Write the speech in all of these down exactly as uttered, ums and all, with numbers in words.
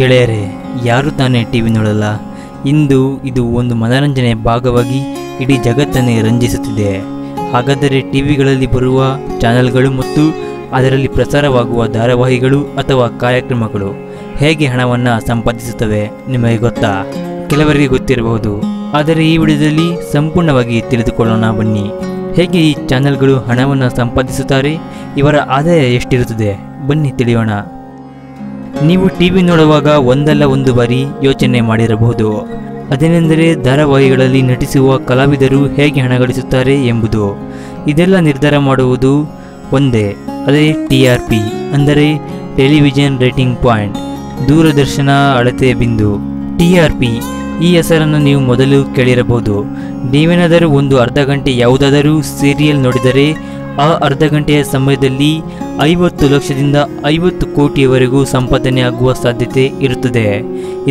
ಗೆಳೆಯರೇ, ಯಾರು ತಾನೇ ಟಿ ವಿ ನೋಡಲ್ಲ? ಇಂದು ಇದು ಒಂದು ಮನರಂಜನೆಯ ಭಾಗವಾಗಿ ಇಡೀ ಜಗತ್ತನ್ನೇ ರಂಜಿಸುತ್ತಿದೆ. ಹಾಗಾದರೆ ಟಿ ವಿಗಳಲ್ಲಿ ಬರುವ ಚಾನೆಲ್ಗಳು ಮತ್ತು ಅದರಲ್ಲಿ ಪ್ರಸಾರವಾಗುವ ಧಾರಾವಾಹಿಗಳು ಅಥವಾ ಕಾರ್ಯಕ್ರಮಗಳು ಹೇಗೆ ಹಣವನ್ನು ಸಂಪಾದಿಸುತ್ತವೆ ನಿಮಗೆ ಗೊತ್ತಾ? ಕೆಲವರಿಗೆ ಗೊತ್ತಿರಬಹುದು. ಆದರೆ ಈ ವಿಡಿಯೋದಲ್ಲಿ ಸಂಪೂರ್ಣವಾಗಿ ತಿಳಿದುಕೊಳ್ಳೋಣ ಬನ್ನಿ. ಹೇಗೆ ಈ ಚಾನೆಲ್ಗಳು ಹಣವನ್ನು ಸಂಪಾದಿಸುತ್ತಾರೆ, ಇವರ ಆದಾಯ ಎಷ್ಟಿರುತ್ತದೆ, ಬನ್ನಿ ತಿಳಿಯೋಣ. ನೀವು ಟಿ ವಿ ನೋಡುವಾಗ ಒಂದಲ್ಲ ಒಂದು ಬಾರಿ ಯೋಚನೆ ಮಾಡಿರಬಹುದು, ಅದೇನೆಂದರೆ ಧಾರಾವಾಹಿಗಳಲ್ಲಿ ನಟಿಸುವ ಕಲಾವಿದರು ಹೇಗೆ ಹಣ ಗಳಿಸುತ್ತಾರೆ ಎಂಬುದು. ಇದೆಲ್ಲ ನಿರ್ಧಾರ ಮಾಡುವುದು ಒಂದೇ, ಅದೇ ಟಿ ಆರ್ ಪಿ ಅಂದರೆ ಟೆಲಿವಿಷನ್ ರೇಟಿಂಗ್ ಪಾಯಿಂಟ್, ದೂರದರ್ಶನ ಅಳತೆ ಬಿಂದು. ಟಿ ಆರ್ ಪಿ ಈ ಹೆಸರನ್ನು ನೀವು ಮೊದಲು ಕೇಳಿರಬಹುದು. ನೀವೇನಾದರೂ ಒಂದು ಅರ್ಧ ಗಂಟೆ ಯಾವುದಾದರೂ ಸೀರಿಯಲ್ ನೋಡಿದರೆ ಆ ಅರ್ಧ ಗಂಟೆಯ ಸಮಯದಲ್ಲಿ ಐವತ್ತು ಲಕ್ಷದಿಂದ ಐವತ್ತು ಕೋಟಿಯವರೆಗೂ ಸಂಪಾದನೆ ಆಗುವ ಸಾಧ್ಯತೆ ಇರುತ್ತದೆ.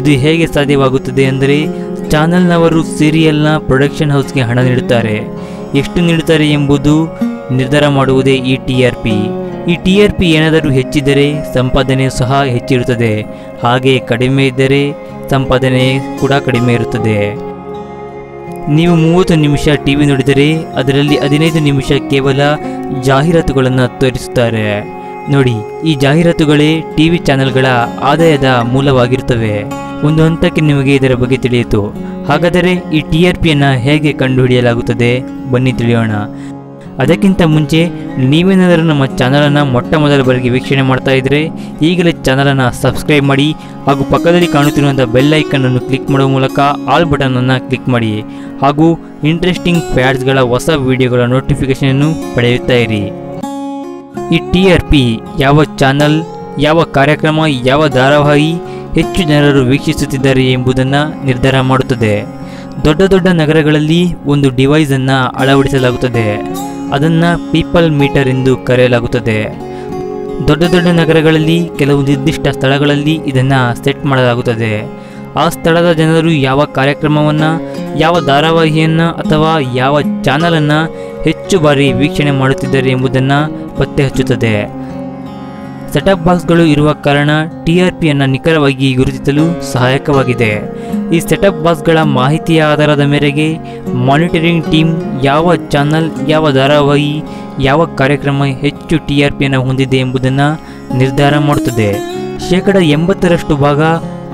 ಇದು ಹೇಗೆ ಸಾಧ್ಯವಾಗುತ್ತದೆ ಅಂದರೆ, ಚಾನಲ್ನವರು ಸೀರಿಯಲ್ನ ಪ್ರೊಡಕ್ಷನ್ ಹೌಸ್ಗೆ ಹಣ ನೀಡುತ್ತಾರೆ. ಎಷ್ಟು ನೀಡುತ್ತಾರೆ ಎಂಬುದು ನಿರ್ಧಾರ ಮಾಡುವುದೇ ಈ ಟಿ ಆರ್ ಪಿ. ಈ ಟಿ ಆರ್ ಪಿ ಏನಾದರೂ ಹೆಚ್ಚಿದ್ದರೆ ಸಂಪಾದನೆ ಸಹ ಹೆಚ್ಚಿರುತ್ತದೆ, ಹಾಗೆ ಕಡಿಮೆ ಇದ್ದರೆ ಸಂಪಾದನೆ ಕೂಡ ಕಡಿಮೆ ಇರುತ್ತದೆ. ನೀವು ಮೂವತ್ತು ನಿಮಿಷ ಟಿ ವಿ ನೋಡಿದರೆ ಅದರಲ್ಲಿ ಹದಿನೈದು ನಿಮಿಷ ಕೇವಲ ಜಾಹೀರಾತುಗಳನ್ನು ತೋರಿಸುತ್ತಾರೆ. ನೋಡಿ, ಈ ಜಾಹೀರಾತುಗಳೇ ಟಿ ವಿ ಚಾನೆಲ್ಗಳ ಆದಾಯದ ಮೂಲವಾಗಿರುತ್ತವೆ. ಒಂದು ಹಂತಕ್ಕೆ ನಿಮಗೆ ಇದರ ಬಗ್ಗೆ ತಿಳಿಯಿತು. ಹಾಗಾದರೆ ಈ ಟಿ ಆರ್ ಪಿಯನ್ನು ಹೇಗೆ ಕಂಡುಹಿಡಿಯಲಾಗುತ್ತದೆ, ಬನ್ನಿ ತಿಳಿಯೋಣ. ಅದಕ್ಕಿಂತ ಮುಂಚೆ ನೀವೇನಾದರೂ ನಮ್ಮ ಚಾನಲನ್ನು ಮೊಟ್ಟ ಮೊದಲ ಬಾರಿಗೆ ವೀಕ್ಷಣೆ ಮಾಡ್ತಾ ಇದ್ದರೆ ಈಗಲೇ ಚಾನಲನ್ನು ಸಬ್ಸ್ಕ್ರೈಬ್ ಮಾಡಿ ಹಾಗೂ ಪಕ್ಕದಲ್ಲಿ ಕಾಣುತ್ತಿರುವಂಥ ಬೆಲ್ ಐಕನನ್ನು ಕ್ಲಿಕ್ ಮಾಡುವ ಮೂಲಕ ಆಲ್ ಬಟನನ್ನು ಕ್ಲಿಕ್ ಮಾಡಿ ಹಾಗೂ ಇಂಟ್ರೆಸ್ಟಿಂಗ್ ಫ್ಯಾಡ್ಸ್ಗಳ ಹೊಸ ವಿಡಿಯೋಗಳ ನೋಟಿಫಿಕೇಷನನ್ನು ಪಡೆಯುತ್ತಾ ಇರಿ. ಈ ಟಿ ಆರ್ ಪಿ ಯಾವ ಚಾನಲ್, ಯಾವ ಕಾರ್ಯಕ್ರಮ, ಯಾವ ಧಾರಾವಾಹಿ ಹೆಚ್ಚು ಜನರು ವೀಕ್ಷಿಸುತ್ತಿದ್ದಾರೆ ಎಂಬುದನ್ನು ನಿರ್ಧಾರ ಮಾಡುತ್ತದೆ. ದೊಡ್ಡ ದೊಡ್ಡ ನಗರಗಳಲ್ಲಿ ಒಂದು ಡಿವೈಸನ್ನು ಅಳವಡಿಸಲಾಗುತ್ತದೆ, ಅದನ್ನು ಪೀಪಲ್ ಮೀಟರ್ ಎಂದು ಕರೆಯಲಾಗುತ್ತದೆ. ದೊಡ್ಡ ದೊಡ್ಡ ನಗರಗಳಲ್ಲಿ ಕೆಲವು ನಿರ್ದಿಷ್ಟ ಸ್ಥಳಗಳಲ್ಲಿ ಇದನ್ನು ಸೆಟ್ ಮಾಡಲಾಗುತ್ತದೆ. ಆ ಸ್ಥಳದ ಜನರು ಯಾವ ಕಾರ್ಯಕ್ರಮವನ್ನು, ಯಾವ ಧಾರಾವಾಹಿಯನ್ನು ಅಥವಾ ಯಾವ ಚಾನಲನ್ನು ಹೆಚ್ಚು ಬಾರಿ ವೀಕ್ಷಣೆ ಮಾಡುತ್ತಿದ್ದಾರೆ ಎಂಬುದನ್ನು ಪತ್ತೆ ಹಚ್ಚುತ್ತದೆ. ಸೆಟಪ್ ಬಾಕ್ಸ್ಗಳು ಇರುವ ಕಾರಣ ಟಿ ಆರ್ ಪಿಯನ್ನು ನಿಖರವಾಗಿ ಗುರುತಿಸಲು ಸಹಾಯಕವಾಗಿದೆ. ಈ ಸೆಟಪ್ ಬಾಕ್ಸ್ಗಳ ಮಾಹಿತಿಯ ಆಧಾರದ ಮೇರೆಗೆ ಮಾನಿಟರಿಂಗ್ ಟೀಮ್ ಯಾವ ಚಾನಲ್, ಯಾವ ಧಾರಾವಾಹಿ, ಯಾವ ಕಾರ್ಯಕ್ರಮ ಹೆಚ್ಚು ಟಿ ಆರ್ ಪಿಯನ್ನು ಹೊಂದಿದೆ ಎಂಬುದನ್ನು ನಿರ್ಧಾರ ಮಾಡುತ್ತದೆ. ಶೇಕಡ ಎಂಬತ್ತರಷ್ಟು ಭಾಗ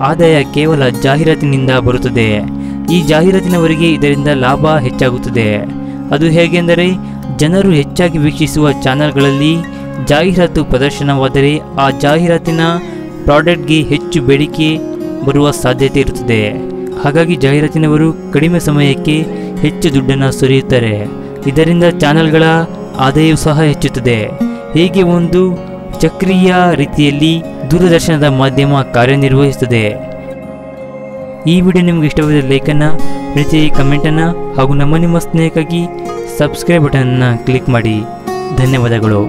ಆದಾಯ ಕೇವಲ ಜಾಹೀರಾತಿನಿಂದ ಬರುತ್ತದೆ. ಈ ಜಾಹೀರಾತಿನವರಿಗೆ ಇದರಿಂದ ಲಾಭ ಹೆಚ್ಚಾಗುತ್ತದೆ. ಅದು ಹೇಗೆಂದರೆ, ಜನರು ಹೆಚ್ಚಾಗಿ ವೀಕ್ಷಿಸುವ ಚಾನಲ್ಗಳಲ್ಲಿ ಜಾಹೀರಾತು ಪ್ರದರ್ಶನವಾದರೆ ಆ ಜಾಹೀರಾತಿನ ಪ್ರಾಡಕ್ಟ್ಗೆ ಹೆಚ್ಚು ಬೇಡಿಕೆ ಬರುವ ಸಾಧ್ಯತೆ ಇರುತ್ತದೆ. ಹಾಗಾಗಿ ಜಾಹೀರಾತಿನವರು ಕಡಿಮೆ ಸಮಯಕ್ಕೆ ಹೆಚ್ಚು ದುಡ್ಡನ್ನು ಸುರಿಯುತ್ತಾರೆ. ಇದರಿಂದ ಚಾನಲ್ಗಳ ಆದಾಯವೂ ಸಹ ಹೆಚ್ಚುತ್ತದೆ. ಹೀಗೆ ಒಂದು ಚಕ್ರೀಯ ರೀತಿಯಲ್ಲಿ ದೂರದರ್ಶನದ ಮಾಧ್ಯಮ ಕಾರ್ಯನಿರ್ವಹಿಸುತ್ತದೆ. ಈ ವಿಡಿಯೋ ನಿಮಗೆ ಇಷ್ಟವಾದ ಲೈಕನ್ನು, ಪ್ರತಿ ಕಮೆಂಟನ್ನು ಹಾಗೂ ನಮ್ಮ ನಿಮ್ಮ ಸ್ನೇಹಕ್ಕಾಗಿ ಸಬ್ಸ್ಕ್ರೈಬ್ ಬಟನನ್ನು ಕ್ಲಿಕ್ ಮಾಡಿ. ಧನ್ಯವಾದಗಳು.